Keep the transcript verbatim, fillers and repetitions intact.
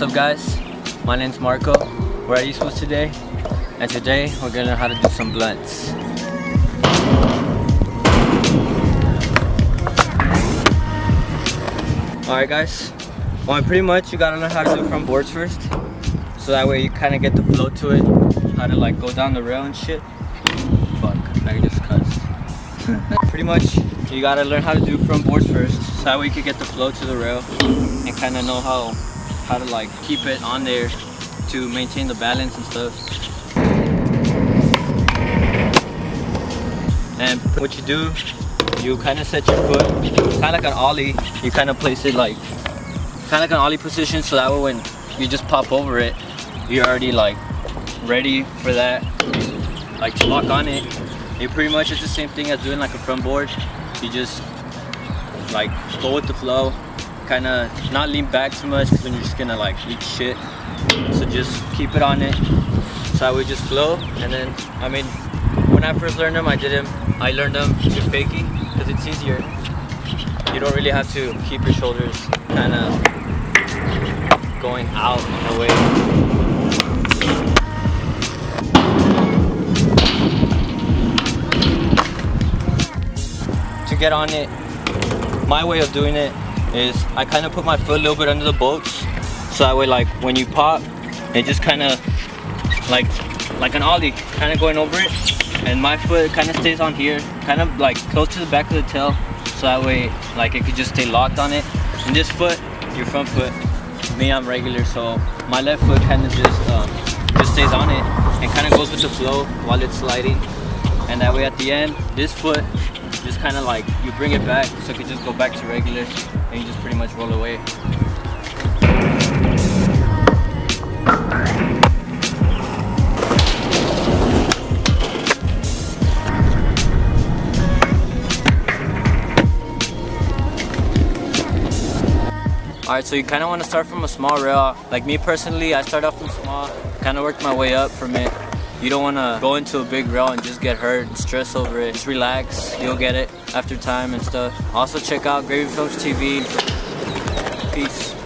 What's up guys, my name's Marco, we're at Eastwood today, and today we're gonna learn how to do some blunts. Alright guys, well pretty much you gotta learn how to do it from boards first, so that way you kinda get the flow to it, how to like go down the rail and shit. Fuck, I just cussed. Pretty much you gotta learn how to do from boards first, so that way you can get the flow to the rail and kind of know how how to like keep it on there to maintain the balance and stuff. And what you do, you kind of set your foot kind of like an ollie, you kind of place it like kind of like an ollie position, so that way when you just pop over it, you're already like ready for that, like to lock on it. It pretty much is the same thing as doing like a front board. You just like go with the flow, kind of not lean back too much because then you're just gonna like eat shit. So just keep it on it, so I would just flow. And then I mean, when I first learned them, I did them. I learned them to fakie because it's easier. You don't really have to keep your shoulders kind of going out in a way. Get on it, my way of doing it is I kind of put my foot a little bit under the bolts, so that way like when you pop, it just kind of like like an ollie, kind of going over it, and my foot kind of stays on here, kind of like close to the back of the tail, so that way like it could just stay locked on it. And this foot, your front foot, me I'm regular, so my left foot kind of just um, just stays on it and kind of goes with the flow while it's sliding. And that way at the end, this foot just kind of like you bring it back, so it can just go back to regular and you just pretty much roll away. Alright, so you kind of want to start from a small rail. Like me personally, I start off from small, kind of worked my way up from it. You don't want to go into a big rail and just get hurt and stress over it. Just relax, you'll get it after time and stuff. Also check out Gravy Films T V. Peace.